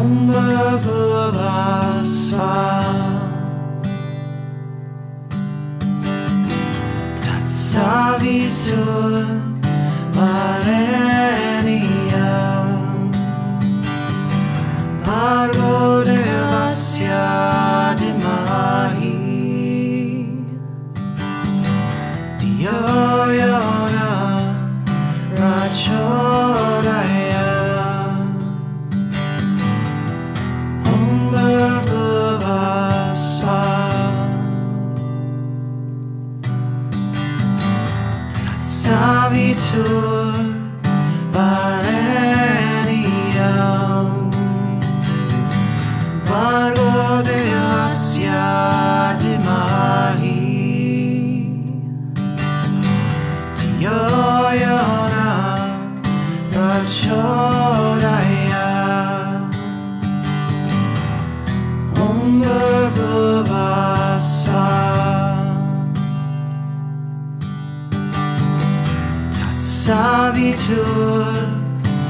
Om bhur bhuvah svah tat savitur varenyam bhargo devasya dhimahi dhiyo yo nah pra. Savitur varenyam bhargo devasya dhimahi dhiyo yo nah prachodaya. Om bhur bhuvah svah savitur varenyam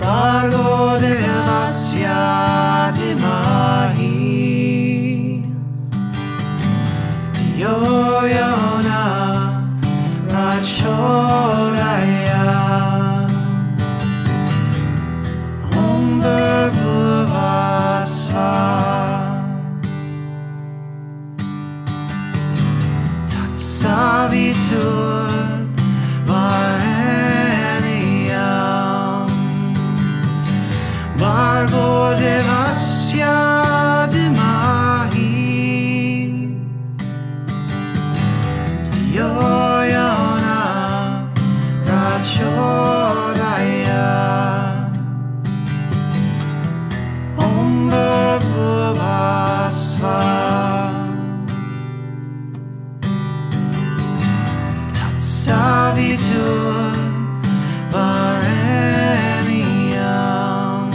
bhargo devasya dhimahi dhiyo yo nah prachodaya. Om bhur bhuvah svah savitur varenyam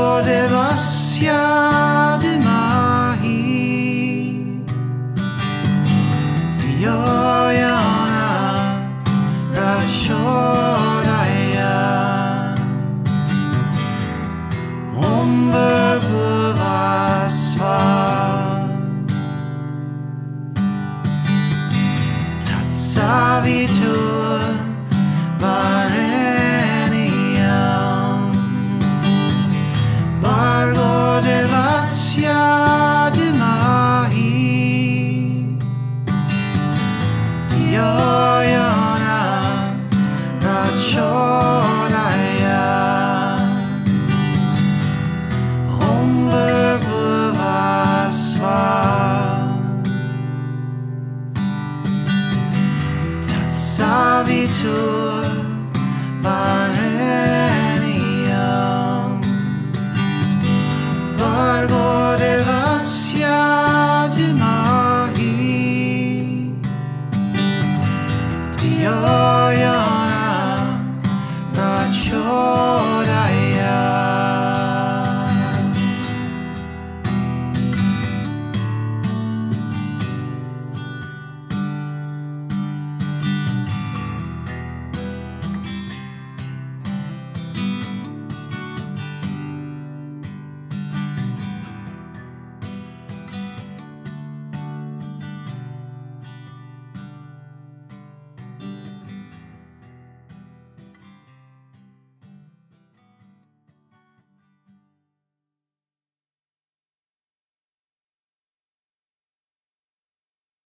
bhargo devasya dhimahi dhiyo yo nah prachodaya. Om bhur bhuvah svah savitur varenyam bhargo devasya dhimahi dhiyo yo nah prachodaya. Om bhur bhuvah svah savitur varenyam bhargo devasya dhimahi dhiyo yo nah prachodaya. Om bhur bhuvah svah savitur varenyam bhargo devasya dhimahi dhiyo yo nah prachodaya. Om bhur bhuvah svah savitur.